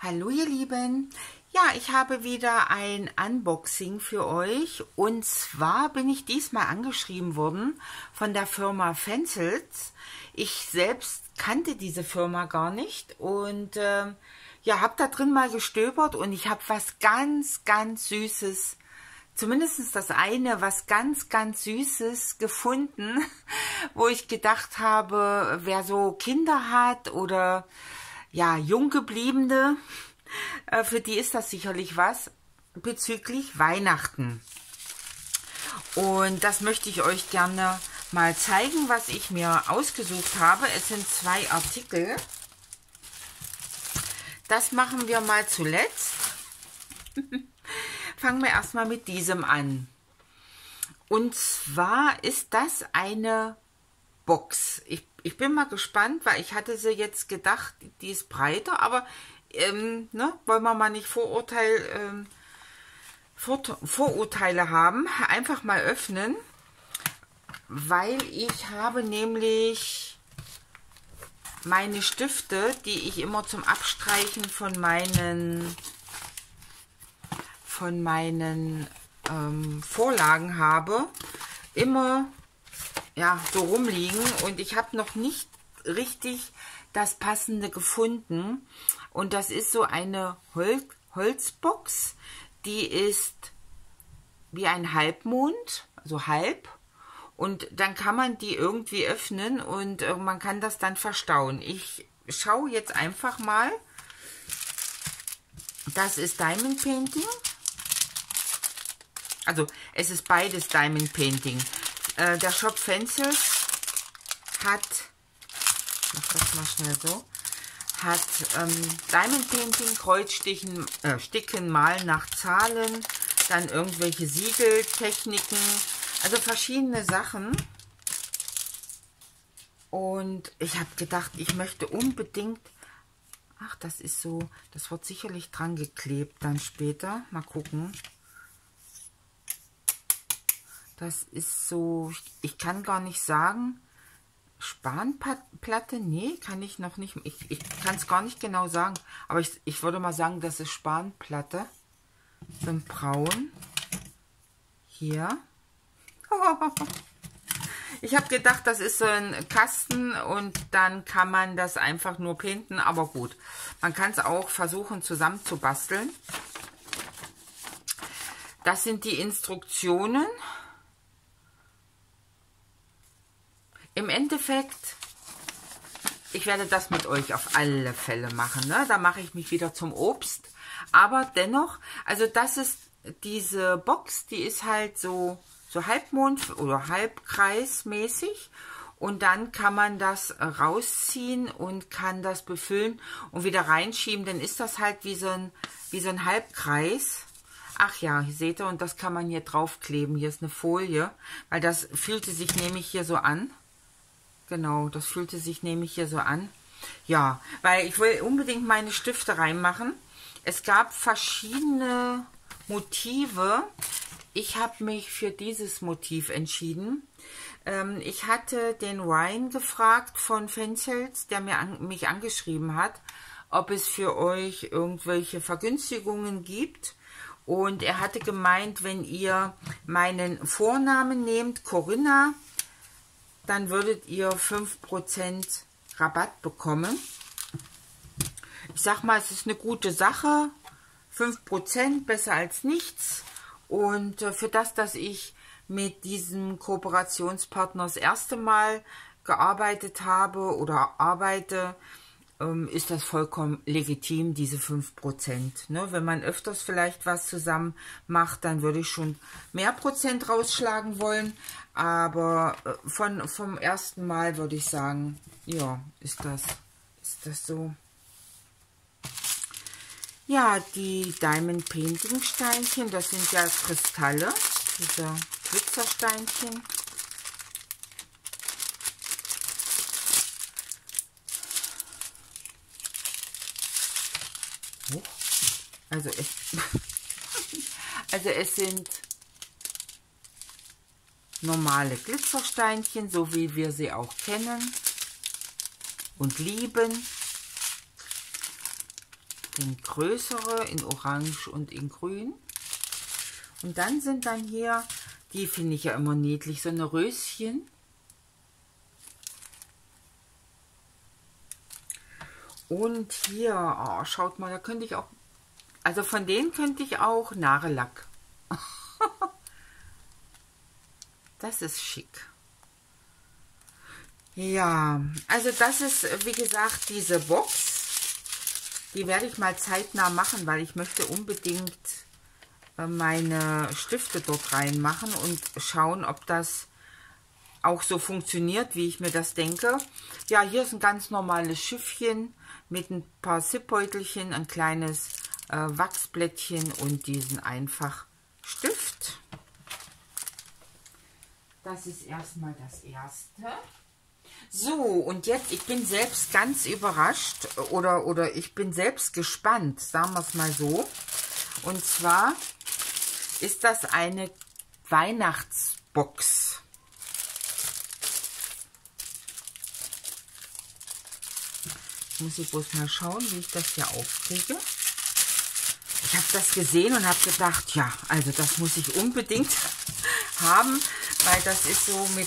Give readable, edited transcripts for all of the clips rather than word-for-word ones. Hallo ihr Lieben, ja, ich habe wieder ein Unboxing für euch und zwar bin ich diesmal angeschrieben worden von der Firma Fansells. Ich selbst kannte diese Firma gar nicht und ja, habe da drin mal gestöbert und ich habe was ganz, ganz Süßes, zumindest das eine, was ganz, ganz Süßes gefunden, wo ich gedacht habe, wer so Kinder hat oder ja, Junggebliebene, für die ist das sicherlich was bezüglich Weihnachten. Und das möchte ich euch gerne mal zeigen, was ich mir ausgesucht habe. Es sind zwei Artikel. Das machen wir mal zuletzt. Fangen wir erstmal mit diesem an. Und zwar ist das eine Box. Ich bin mal gespannt, weil ich hatte sie jetzt gedacht, die ist breiter, aber ne, wollen wir mal nicht Vorurteile haben. Einfach mal öffnen, weil ich habe nämlich meine Stifte, die ich immer zum Abstreichen von meinen Vorlagen habe, immer ja, so rumliegen und ich habe noch nicht richtig das Passende gefunden. Und das ist so eine Holzbox, die ist wie ein Halbmond, also halb. Und dann kann man die irgendwie öffnen und man kann das dann verstauen. Ich schaue jetzt einfach mal. Das ist Diamond Painting. Also es ist beides Diamond Painting. Der Shop Fansells hat, ich mach das mal schnell so, hat Diamond Painting, Kreuzstichen, Sticken, Malen nach Zahlen, dann irgendwelche Siegeltechniken, also verschiedene Sachen. Und ich habe gedacht, ich möchte unbedingt, ach, das ist so, das wird sicherlich dran geklebt dann später, mal gucken. Das ist so, ich kann gar nicht sagen, Spanplatte, nee, kann ich noch nicht, ich kann es gar nicht genau sagen, aber ich würde mal sagen, das ist Spanplatte, so ein Braun, hier. Ich habe gedacht, das ist so ein Kasten und dann kann man das einfach nur pinten, aber gut, man kann es auch versuchen zusammenzubasteln. Das sind die Instruktionen. Im Endeffekt, ich werde das mit euch auf alle Fälle machen, ne? Da mache ich mich wieder zum Obst. Aber dennoch, also das ist diese Box, die ist halt so Halbmond oder halbkreismäßig. Und dann kann man das rausziehen und kann das befüllen und wieder reinschieben. Dann ist das halt wie so ein Halbkreis. Ach ja, hier seht ihr, und das kann man hier draufkleben. Hier ist eine Folie, weil das fühlte sich nämlich hier so an. Genau, das fühlte sich nämlich hier so an. Ja, weil ich will unbedingt meine Stifte reinmachen. Es gab verschiedene Motive. Ich habe mich für dieses Motiv entschieden. Ich hatte den Ryan gefragt von Fansells, der mich angeschrieben hat, ob es für euch irgendwelche Vergünstigungen gibt. Und er hatte gemeint, wenn ihr meinen Vornamen nehmt, Corinna, dann würdet ihr 5% Rabatt bekommen. Ich sag mal, es ist eine gute Sache. 5%, besser als nichts. Und für das, dass ich mit diesem Kooperationspartner das erste Mal gearbeitet habe oder arbeite, ist das vollkommen legitim, diese 5%. Ne? Wenn man öfters vielleicht was zusammen macht, dann würde ich schon mehr Prozent rausschlagen wollen. Aber vom ersten Mal würde ich sagen, ja, ist das so. Ja, die Diamond Painting Steinchen, das sind ja Kristalle, diese Glitzersteinchen. Also es sind normale Glitzersteinchen, so wie wir sie auch kennen und lieben. in größere, in orange und in grün. Und dann sind dann hier, die finde ich ja immer niedlich, so eine Röschen. Und hier, oh, schaut mal, da könnte ich auch, also von denen könnte ich auch Nagellack. Das ist schick. Ja, also das ist, wie gesagt, diese Box. Die werde ich mal zeitnah machen, weil ich möchte unbedingt meine Stifte dort reinmachen und schauen, ob das auch so funktioniert, wie ich mir das denke. Ja, hier ist ein ganz normales Schiffchen mit ein paar Zipphäutelchen, ein kleines Wachsblättchen und diesen einfach Stift. Das ist erstmal das Erste. So, und jetzt, ich bin selbst ganz überrascht oder ich bin selbst gespannt, sagen wir es mal so. Und zwar ist das eine Weihnachtsbox. Muss ich bloß mal schauen, wie ich das hier aufkriege. Ich habe das gesehen und habe gedacht, ja, also das muss ich unbedingt haben, weil das ist so mit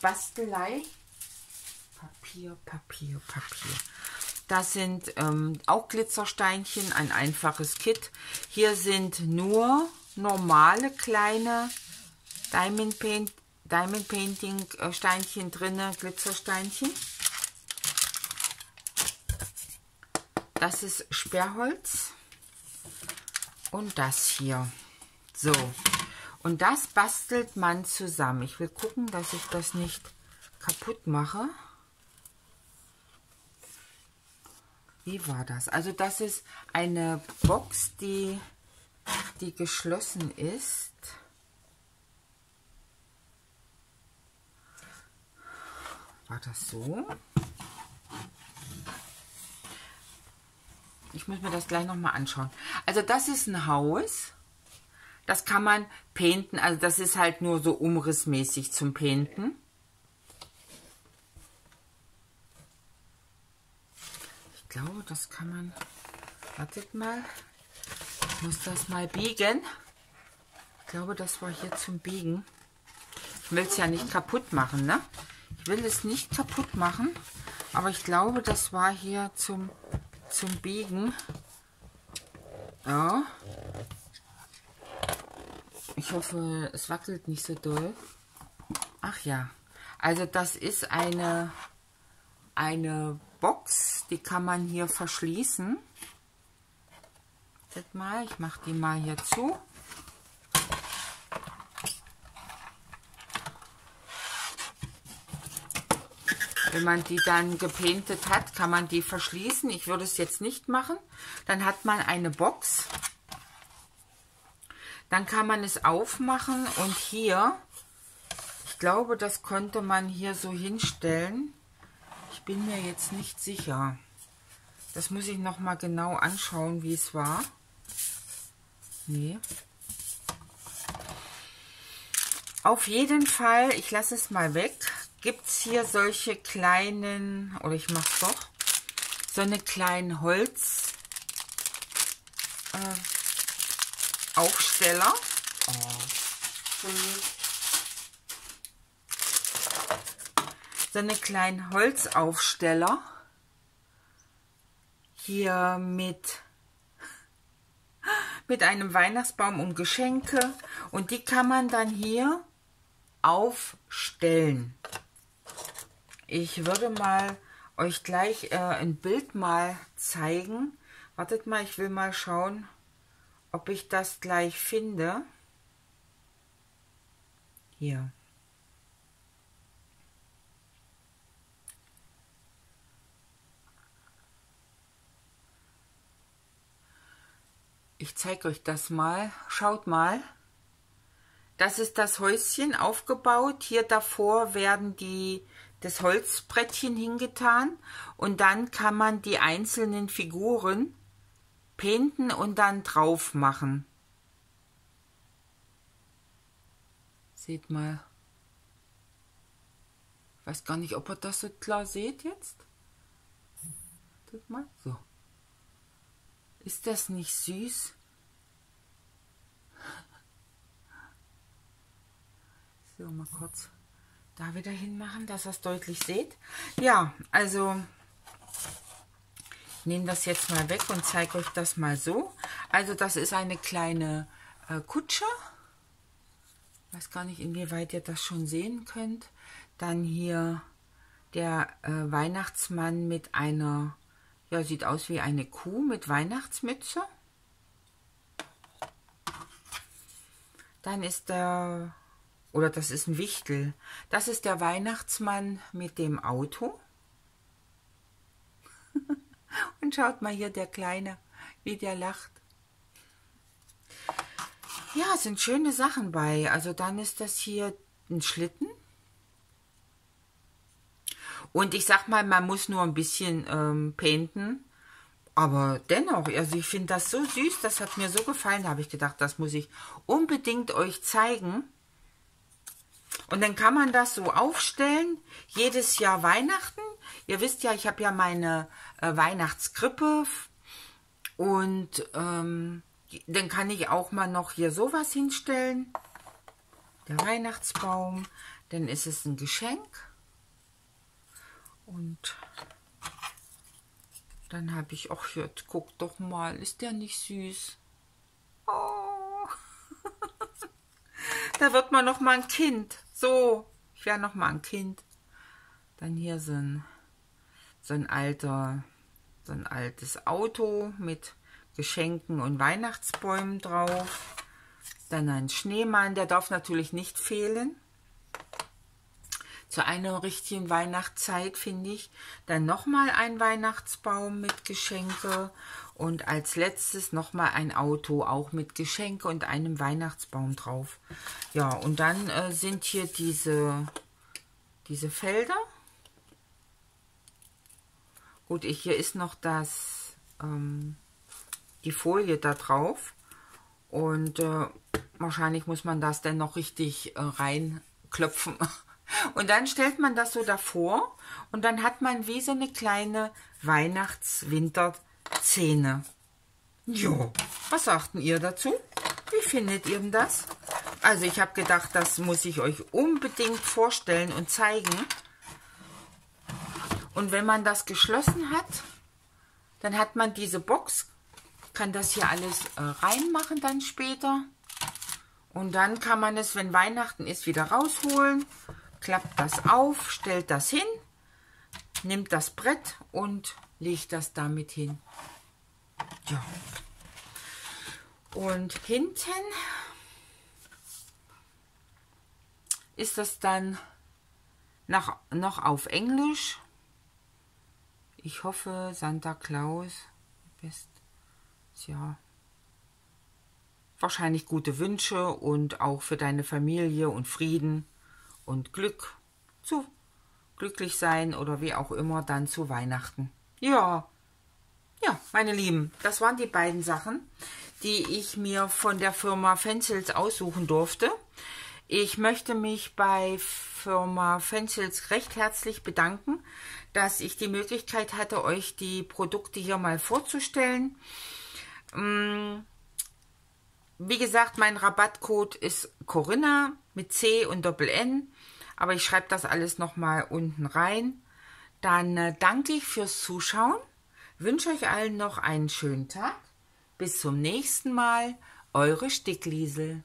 Bastelei. Papier, Papier, Papier. Das sind auch Glitzersteinchen, ein einfaches Kit. Hier sind nur normale kleine Diamond Painting Steinchen drin, Glitzersteinchen. Das ist Sperrholz und das hier. So, und das bastelt man zusammen. Ich will gucken, dass ich das nicht kaputt mache. Wie war das? Also das ist eine Box, die geschlossen ist. War das so? Ich muss mir das gleich nochmal anschauen. Also das ist ein Haus. Das kann man painten. Also das ist halt nur so umrissmäßig zum Painten. Ich glaube, das kann man... Wartet mal. Ich muss das mal biegen. Ich glaube, das war hier zum Biegen. Ich will es ja nicht kaputt machen, ne? Ich will es nicht kaputt machen. Aber ich glaube, das war hier zum Biegen. Ja. Ich hoffe, es wackelt nicht so doll. Ach ja. Also das ist eine Box, die kann man hier verschließen. Wartet mal, ich mache die mal hier zu. Wenn man die dann gepaintet hat, kann man die verschließen. Ich würde es jetzt nicht machen. Dann hat man eine Box. Dann kann man es aufmachen und hier, ich glaube, das konnte man hier so hinstellen. Ich bin mir jetzt nicht sicher. Das muss ich nochmal genau anschauen, wie es war. Nee. Auf jeden Fall, ich lasse es mal weg. Gibt es hier solche kleinen, oder ich mache es doch, so eine kleinen Holzaufsteller. So eine kleinen Holzaufsteller. Hier mit einem Weihnachtsbaum und Geschenke. Und die kann man dann hier aufstellen. Ich würde mal euch gleich ein Bild mal zeigen. Wartet mal, ich will mal schauen, ob ich das gleich finde. Hier. Ich zeige euch das mal. Schaut mal. Das ist das Häuschen aufgebaut. Hier davor werden das Holzbrettchen hingetan und dann kann man die einzelnen Figuren painten und dann drauf machen. Seht mal. Ich weiß gar nicht, ob ihr das so klar seht jetzt. Seht mal, so. Ist das nicht süß? So, mal kurz da wieder hinmachen, dass ihr es deutlich seht. Ja, also ich nehme das jetzt mal weg und zeige euch das mal so. Also das ist eine kleine Kutsche. Ich weiß gar nicht, inwieweit ihr das schon sehen könnt. Dann hier der Weihnachtsmann mit einer, ja, sieht aus wie eine Kuh mit Weihnachtsmütze. Dann ist der, oder das ist ein Wichtel, das ist der Weihnachtsmann mit dem Auto. Und schaut mal hier, der Kleine, wie der lacht. Ja, es sind schöne Sachen bei. Also dann ist das hier ein Schlitten. Und ich sag mal, man muss nur ein bisschen painten. Aber dennoch, also ich finde das so süß. Das hat mir so gefallen. Da habe ich gedacht, das muss ich unbedingt euch zeigen. Und dann kann man das so aufstellen. Jedes Jahr Weihnachten. Ihr wisst ja, ich habe ja meine Weihnachtskrippe. Und dann kann ich auch mal noch hier sowas hinstellen. Der Weihnachtsbaum. Dann ist es ein Geschenk. Und dann habe ich auch hier, guck doch mal, ist der nicht süß? Oh. Da wird man noch mal ein Kind. So, ich wäre noch mal ein Kind. Dann hier so ein altes Auto mit Geschenken und Weihnachtsbäumen drauf. Dann ein Schneemann, der darf natürlich nicht fehlen. Zu einer richtigen Weihnachtszeit, finde ich. Dann nochmal ein Weihnachtsbaum mit Geschenke. Und als letztes nochmal ein Auto, auch mit Geschenke und einem Weihnachtsbaum drauf. Ja, und dann sind hier diese Felder. Gut, hier ist noch die Folie da drauf. Und wahrscheinlich muss man das dann noch richtig reinklopfen. Und dann stellt man das so davor und dann hat man wie so eine kleine Weihnachts-Winter-Szene. Jo, was sagt denn ihr dazu? Wie findet ihr denn das? Also ich habe gedacht, das muss ich euch unbedingt vorstellen und zeigen. Und wenn man das geschlossen hat, dann hat man diese Box. Kann das hier alles reinmachen dann später. Und dann kann man es, wenn Weihnachten ist, wieder rausholen. Klappt das auf, stellt das hin, nimmt das Brett und legt das damit hin. Ja. Und hinten ist das dann noch auf Englisch. Ich hoffe, Santa Claus, best, ja, wahrscheinlich gute Wünsche und auch für deine Familie und Frieden. Und Glück, zu glücklich sein oder wie auch immer dann zu Weihnachten. Ja, ja, meine Lieben, das waren die beiden Sachen, die ich mir von der Firma Fansells aussuchen durfte. Ich möchte mich bei Firma Fansells recht herzlich bedanken, dass ich die Möglichkeit hatte, euch die Produkte hier mal vorzustellen. Wie gesagt, mein Rabattcode ist Corinna mit C und Doppel-N. Aber ich schreibe das alles nochmal unten rein. Dann danke ich fürs Zuschauen. Wünsche euch allen noch einen schönen Tag. Bis zum nächsten Mal. Eure Stickliesel.